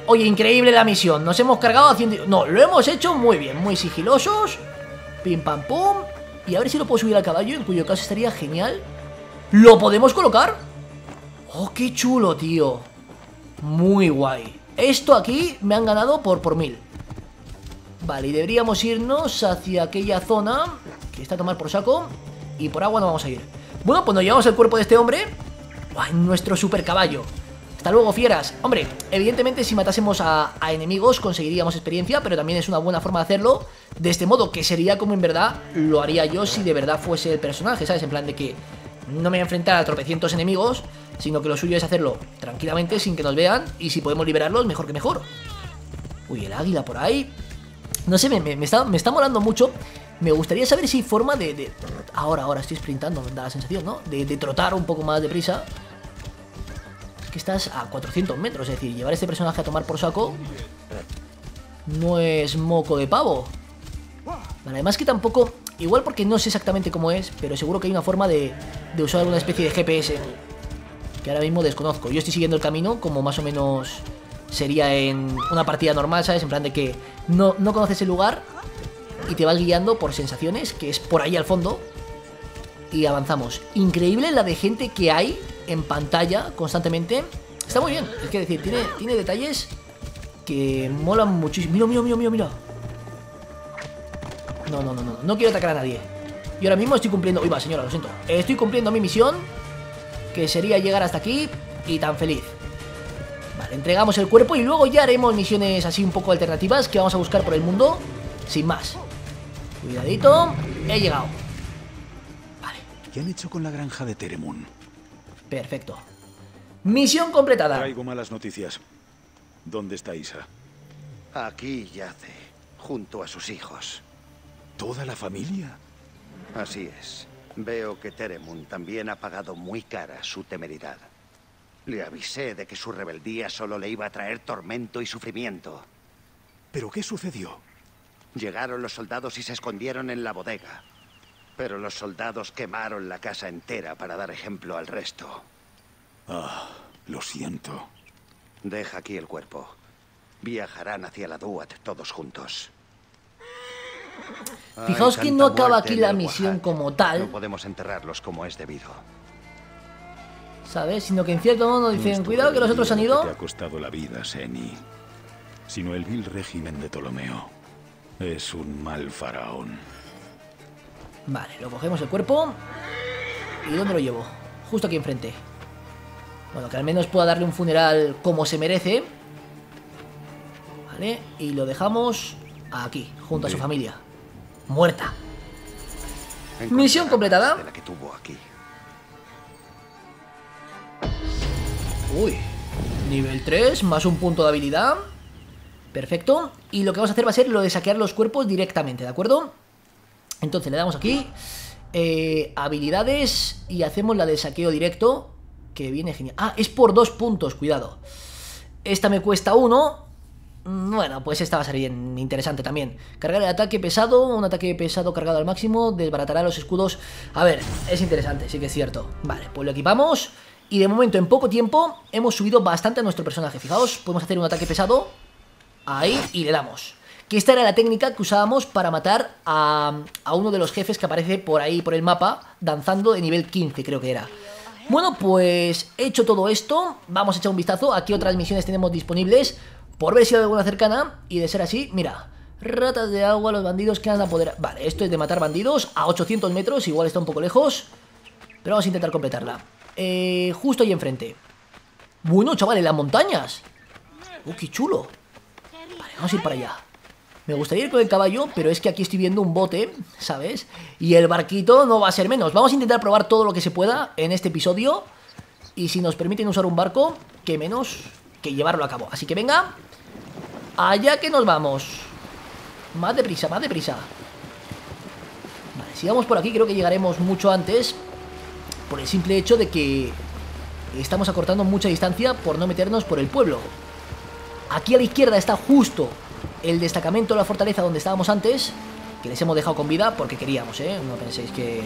Oye, increíble la misión. Nos hemos cargado haciendo... No, lo hemos hecho muy bien, muy sigilosos. Pim, pam, pum. Y a ver si lo puedo subir al caballo, en cuyo caso estaría genial. ¿Lo podemos colocar? Oh, qué chulo, tío. Muy guay. Esto aquí me han ganado por, por mil. Vale, y deberíamos irnos hacia aquella zona que está a tomar por saco. Y por agua no vamos a ir. Bueno, pues nos llevamos el cuerpo de este hombre en nuestro super caballo. Hasta luego, fieras. Hombre, evidentemente si matásemos a, a enemigos conseguiríamos experiencia, pero también es una buena forma de hacerlo de este modo, que sería como en verdad lo haría yo si de verdad fuese el personaje, ¿sabes? En plan de que no me voy a enfrentar a tropecientos enemigos, sino que lo suyo es hacerlo tranquilamente, sin que nos vean, y si podemos liberarlos, mejor que mejor. Uy, el águila por ahí. No sé, me, me, está, me está molando mucho. Me gustaría saber si hay forma de... de... Ahora, ahora estoy sprintando, me da la sensación, ¿no? De, de trotar un poco más deprisa. Es que estás a cuatrocientos metros, es decir, llevar a este personaje a tomar por saco no es moco de pavo. Vale, además que tampoco... Igual porque no sé exactamente cómo es, pero seguro que hay una forma de, de usar alguna especie de G P S que ahora mismo desconozco. Yo estoy siguiendo el camino como más o menos sería en una partida normal, ¿sabes? En plan de que no, no conoces el lugar y te vas guiando por sensaciones, que es por ahí al fondo, y avanzamos. Increíble la de gente que hay en pantalla constantemente. Está muy bien, es que decir, tiene, tiene detalles que molan muchísimo. Mira, mira, mira, mira, mira. No, no, no, no, no quiero atacar a nadie. Y ahora mismo estoy cumpliendo, uy va señora, lo siento. Estoy cumpliendo mi misión, que sería llegar hasta aquí y tan feliz. Vale, entregamos el cuerpo y luego ya haremos misiones así un poco alternativas que vamos a buscar por el mundo, sin más. Cuidadito, he llegado. Vale. ¿Qué han hecho con la granja de Teremun? Perfecto. Misión completada. Traigo malas noticias. ¿Dónde está Isa? Aquí yace, junto a sus hijos. ¿Toda la familia? Así es. Veo que Teremun también ha pagado muy cara su temeridad. Le avisé de que su rebeldía solo le iba a traer tormento y sufrimiento. ¿Pero qué sucedió? Llegaron los soldados y se escondieron en la bodega. Pero los soldados quemaron la casa entera para dar ejemplo al resto. Ah, lo siento. Deja aquí el cuerpo. Viajarán hacia la Duat todos juntos. Fijaos que no acaba aquí la misión como tal. No podemos enterrarlos como es debido. ¿Sabes? Sino que en cierto modo nos dicen, cuidado que los otros han ido. Te ha costado la vida, Xeni. Sino el vil régimen de Ptolomeo. Es un mal faraón. Vale, lo cogemos el cuerpo. ¿Y dónde lo llevo? Justo aquí enfrente. Bueno, que al menos pueda darle un funeral como se merece. Vale, y lo dejamos aquí, junto a su familia. Muerta. Misión completada. La que tuvo aquí. Uy, nivel tres, más un punto de habilidad. Perfecto, y lo que vamos a hacer va a ser lo de saquear los cuerpos directamente, ¿de acuerdo? Entonces le damos aquí eh, habilidades y hacemos la de saqueo directo, que viene genial. Ah, es por dos puntos, cuidado. Esta me cuesta uno. Bueno, pues esta va a ser bien interesante también. Cargar el ataque pesado, un ataque pesado cargado al máximo, desbaratará los escudos. A ver, es interesante, sí que es cierto. Vale, pues lo equipamos. Y de momento, en poco tiempo, hemos subido bastante a nuestro personaje. Fijaos, podemos hacer un ataque pesado. Ahí, y le damos. Que esta era la técnica que usábamos para matar a, a uno de los jefes que aparece por ahí, por el mapa, danzando de nivel quince, creo que era. Bueno, pues hecho todo esto, vamos a echar un vistazo a qué otras misiones tenemos disponibles, por ver si hay alguna cercana, y de ser así, mira, ratas de agua, los bandidos que han apoderado. Vale, esto es de matar bandidos a ochocientos metros, igual está un poco lejos, pero vamos a intentar completarla. Eh, justo ahí enfrente. Bueno, chavales, las montañas. ¡Uh, qué chulo! Vale, vamos a ir para allá. Me gustaría ir con el caballo, pero es que aquí estoy viendo un bote, ¿sabes? Y el barquito no va a ser menos. Vamos a intentar probar todo lo que se pueda en este episodio. Y si nos permiten usar un barco, qué menos que llevarlo a cabo. Así que venga, allá que nos vamos. Más deprisa, más deprisa. Vale, si vamos por aquí creo que llegaremos mucho antes, por el simple hecho de que estamos acortando mucha distancia por no meternos por el pueblo. Aquí a la izquierda está justo el destacamento de la fortaleza donde estábamos antes, que les hemos dejado con vida porque queríamos, ¿eh? No penséis que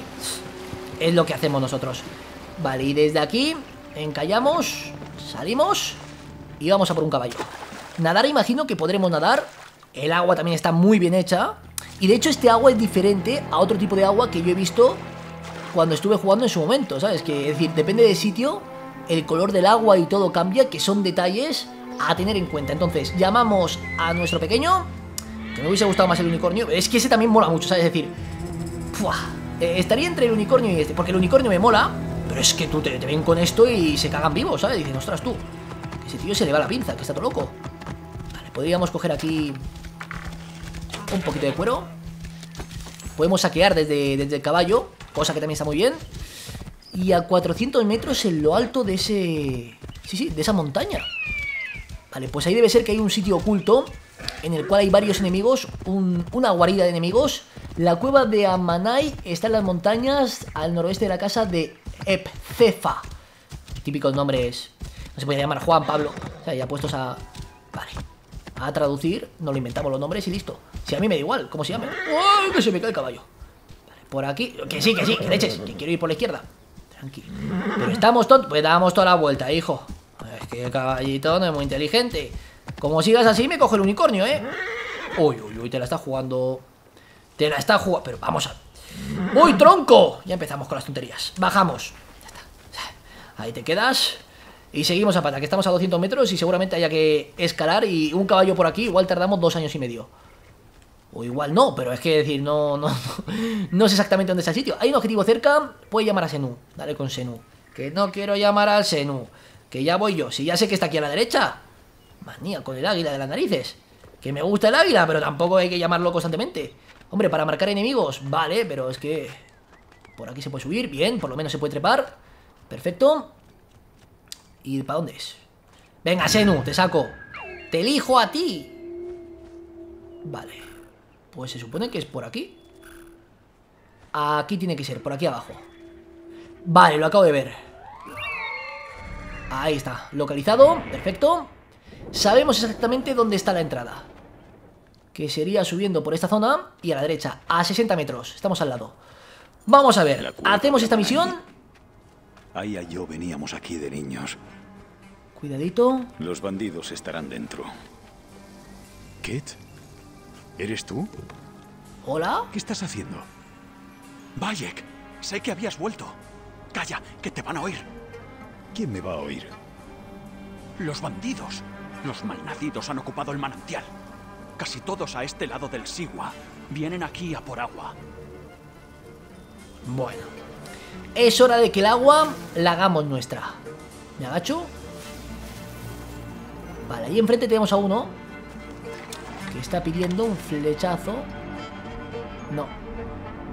es lo que hacemos nosotros. Vale, y desde aquí encallamos, salimos y vamos a por un caballo. Nadar imagino que podremos nadar. El agua también está muy bien hecha. Y de hecho este agua es diferente a otro tipo de agua que yo he visto cuando estuve jugando en su momento, ¿sabes? Que, es decir, depende del sitio, el color del agua y todo cambia, que son detalles a tener en cuenta. Entonces, llamamos a nuestro pequeño, que me hubiese gustado más el unicornio. Es que ese también mola mucho, ¿sabes? Es decir, ¡fua! Eh, estaría entre el unicornio y este, porque el unicornio me mola, pero es que tú te, te ven con esto y se cagan vivos, ¿sabes? Dicen, ostras, tú. Ese tío se le va la pinza, que está todo loco. Vale, podríamos coger aquí un poquito de cuero. Podemos saquear desde, desde el caballo, cosa que también está muy bien. Y a cuatrocientos metros en lo alto de ese... Sí, sí, de esa montaña. Vale, pues ahí debe ser que hay un sitio oculto en el cual hay varios enemigos, un, una guarida de enemigos. La cueva de Amanay está en las montañas al noroeste de la casa de Epcefa. Típicos nombres. No se puede llamar Juan, Pablo. O sea, ya puestos a... Vale. A traducir, nos lo inventamos los nombres y listo. Si a mí me da igual, ¿cómo se llama? ¡Uy, que se me cae el caballo! Vale, por aquí... Que sí, que sí, que leches, que quiero ir por la izquierda. Tranquilo. Pero estamos tontos. Pues damos toda la vuelta, hijo. Es que el caballito no es muy inteligente. Como sigas así, me coge el unicornio, ¿eh? Uy, uy, uy, te la está jugando. Te la está jugando. Pero vamos a... ¡Uy, tronco! Ya empezamos con las tonterías. Bajamos. Ya está. Ahí te quedas. Y seguimos a pata, que estamos a doscientos metros y seguramente haya que escalar. Y un caballo por aquí, igual tardamos dos años y medio. O igual no, pero es que decir, no, no, no, no sé exactamente dónde está el sitio. Hay un objetivo cerca, puede llamar a Senu. Dale con Senu. Que no quiero llamar al Senu. Que ya voy yo. Si ya sé que está aquí a la derecha. Manía, con el águila de las narices. Que me gusta el águila, pero tampoco hay que llamarlo constantemente. Hombre, para marcar enemigos, vale, pero es que... Por aquí se puede subir, bien, por lo menos se puede trepar. Perfecto. ¿Y para dónde es? Venga, Senu, te saco. Te elijo a ti. Vale. Pues se supone que es por aquí. Aquí tiene que ser, por aquí abajo. Vale, lo acabo de ver. Ahí está, localizado, perfecto. Sabemos exactamente dónde está la entrada. Que sería subiendo por esta zona y a la derecha, a sesenta metros. Estamos al lado. Vamos a ver, hacemos esta misión. Aya y yo veníamos aquí de niños. Cuidadito. Los bandidos estarán dentro. ¿Kit? ¿Eres tú? ¿Hola? ¿Qué estás haciendo? Bayek, sé que habías vuelto. Calla, que te van a oír. ¿Quién me va a oír? Los bandidos. Los malnacidos han ocupado el manantial. Casi todos a este lado del Siwa. Vienen aquí a por agua. Bueno. Es hora de que el agua la hagamos nuestra. ¿Me agacho? Vale, ahí enfrente tenemos a uno... que está pidiendo un flechazo. No.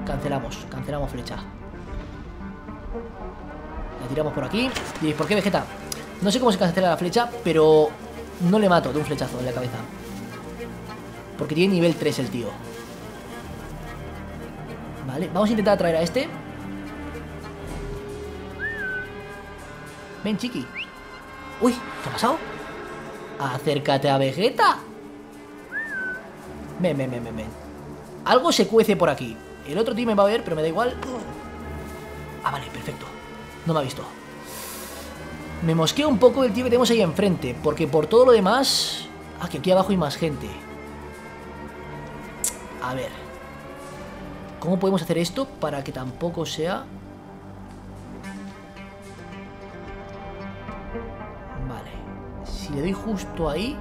Cancelamos, cancelamos flecha. La tiramos por aquí. ¿Y por qué, Vegetta? No sé cómo se cancela la flecha, pero no le mato de un flechazo en la cabeza. Porque tiene nivel tres el tío. Vale, vamos a intentar atraer a este. Ven, chiqui. Uy, ¿qué ha pasado? Acércate a Vegetta. Ven, ven, ven, ven, ven. Algo se cuece por aquí. El otro tío me va a ver, pero me da igual. Ah, vale, perfecto. No me ha visto. Me mosqueo un poco el tío que tenemos ahí enfrente, porque por todo lo demás... Ah, que aquí abajo hay más gente. A ver. ¿Cómo podemos hacer esto para que tampoco sea...? Vale. Si le doy justo ahí...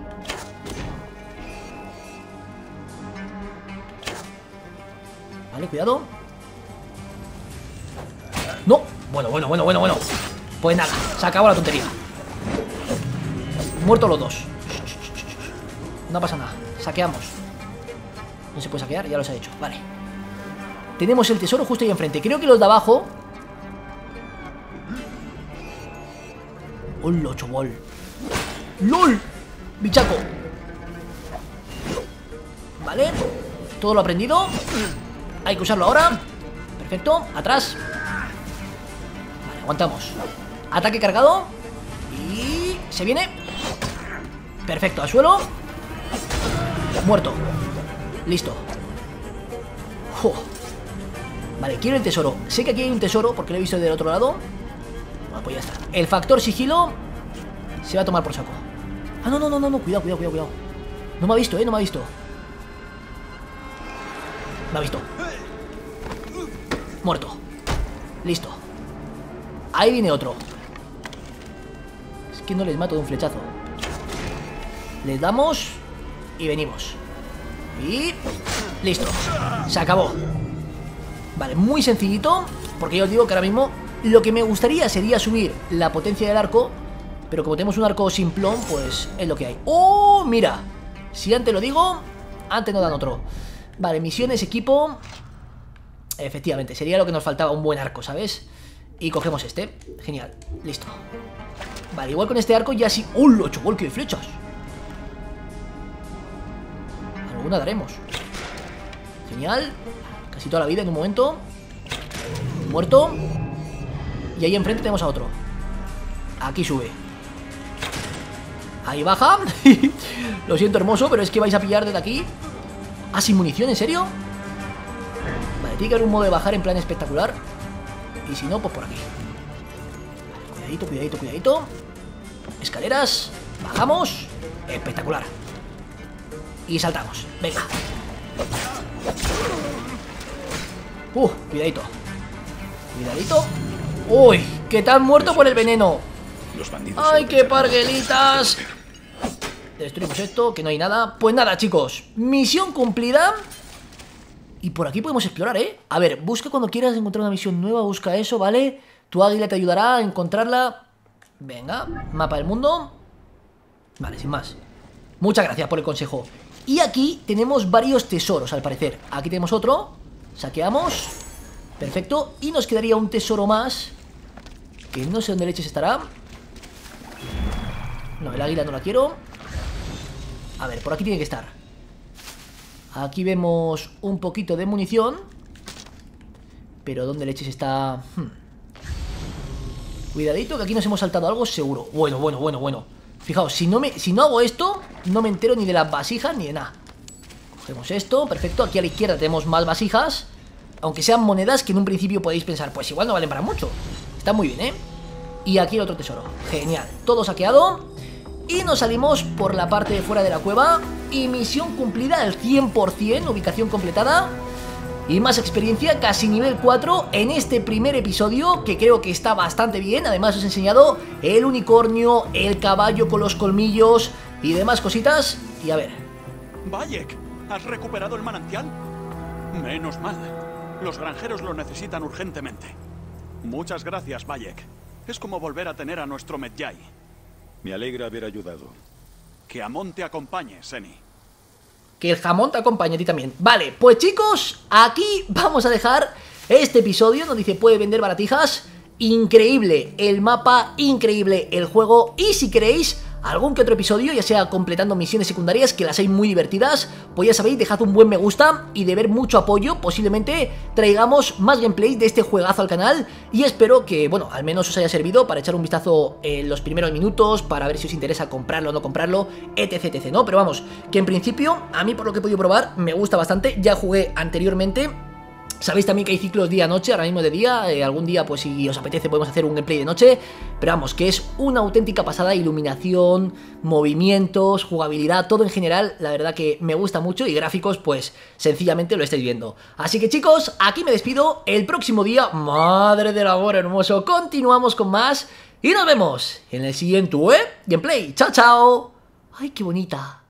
Vale, cuidado. No, bueno, bueno, bueno, bueno, bueno. Pues nada, se acabó la tontería. Muertos los dos. No pasa nada, saqueamos. No se puede saquear, ya los he hecho, vale. Tenemos el tesoro justo ahí enfrente. Creo que los de abajo... ¡Hola, chaval! ¡Lol! ¡Bichaco! Vale, todo lo aprendido. Hay que usarlo ahora. Perfecto. Atrás. Vale, aguantamos. Ataque cargado. Y... se viene. Perfecto. Al suelo. Muerto. Listo. ¡Oh! Vale, quiero el tesoro. Sé que aquí hay un tesoro porque lo he visto del otro lado. Bueno, pues ya está. El factor sigilo se va a tomar por saco. Ah, no, no, no, no, no. Cuidado, cuidado, cuidado, cuidado. No me ha visto, eh. No me ha visto. Me ha visto. Muerto. Listo. Ahí viene otro. Es que no les mato de un flechazo. Les damos y venimos. Y... listo. Se acabó. Vale, muy sencillito. Porque yo os digo que ahora mismo lo que me gustaría sería subir la potencia del arco Pero como tenemos un arco simplón, pues es lo que hay. ¡Oh, mira! Si antes lo digo, antes no dan otro. Vale, misiones, equipo. Efectivamente, sería lo que nos faltaba, un buen arco, ¿sabes? Y cogemos este, genial, listo. Vale, igual con este arco ya sí. ¡Oh, lo he hecho golpe de flechas! Alguna daremos. Genial, casi toda la vida en un momento. Muerto. Y ahí enfrente tenemos a otro. Aquí sube. Ahí baja. Lo siento, hermoso, pero es que vais a pillar desde aquí. Ah, sin munición, ¿en serio? Vale, tiene que haber un modo de bajar en plan espectacular. Y si no, pues por aquí. Vale, cuidadito, cuidadito, cuidadito. Escaleras. Bajamos. Espectacular. Y saltamos. Venga. Uh, cuidadito. Cuidadito. Uy, que tan muerto por el veneno. Ay, qué parguelitas. Destruimos esto, que no hay nada. Pues nada, chicos, misión cumplida. Y por aquí podemos explorar, ¿eh? A ver, busca cuando quieras encontrar una misión nueva. Busca eso, ¿vale? Tu águila te ayudará a encontrarla. Venga, mapa del mundo. Vale, sin más. Muchas gracias por el consejo. Y aquí tenemos varios tesoros, al parecer. Aquí tenemos otro. Saqueamos. Perfecto. Y nos quedaría un tesoro más, que no sé dónde leches estará. No, el águila no la quiero. A ver, por aquí tiene que estar. Aquí vemos un poquito de munición. Pero ¿dónde leches está? Hmm. Cuidadito, que aquí nos hemos saltado algo seguro. Bueno, bueno, bueno, bueno. Fijaos, si no, me, si no hago esto, no me entero ni de las vasijas ni de nada. Cogemos esto, perfecto. Aquí a la izquierda tenemos más vasijas. Aunque sean monedas que en un principio podéis pensar, pues igual no valen para mucho. Está muy bien, ¿eh? Y aquí el otro tesoro. Genial, todo saqueado. Y nos salimos por la parte de fuera de la cueva. Y misión cumplida al cien por cien, ubicación completada. Y más experiencia, casi nivel cuatro, en este primer episodio, que creo que está bastante bien. Además os he enseñado el unicornio, el caballo con los colmillos y demás cositas. Y a ver... Bayek, ¿has recuperado el manantial? Menos mal, los granjeros lo necesitan urgentemente. Muchas gracias, Bayek. Es como volver a tener a nuestro Medjay. Me alegra haber ayudado. Que Amón te acompañe, Xeni. Que el jamón te acompañe a ti también. Vale, pues chicos, aquí vamos a dejar este episodio. Nos dice, puede vender baratijas. Increíble el mapa, increíble el juego. Y si queréis algún que otro episodio, ya sea completando misiones secundarias, que las hay muy divertidas, pues ya sabéis, dejad un buen me gusta y de ver mucho apoyo, posiblemente traigamos más gameplay de este juegazo al canal. Y espero que, bueno, al menos os haya servido para echar un vistazo en los primeros minutos, para ver si os interesa comprarlo o no comprarlo, etc, etc, ¿no? Pero vamos, que en principio, a mí por lo que he podido probar, me gusta bastante. Ya jugué anteriormente. Sabéis también que hay ciclos día-noche, ahora mismo de día, eh, algún día pues si os apetece podemos hacer un gameplay de noche, pero vamos, que es una auténtica pasada, iluminación, movimientos, jugabilidad, todo en general, la verdad que me gusta mucho, y gráficos pues sencillamente lo estáis viendo. Así que chicos, aquí me despido, el próximo día, madre del amor hermoso, continuamos con más y nos vemos en el siguiente, ¿eh? Gameplay, chao chao, ay qué bonita.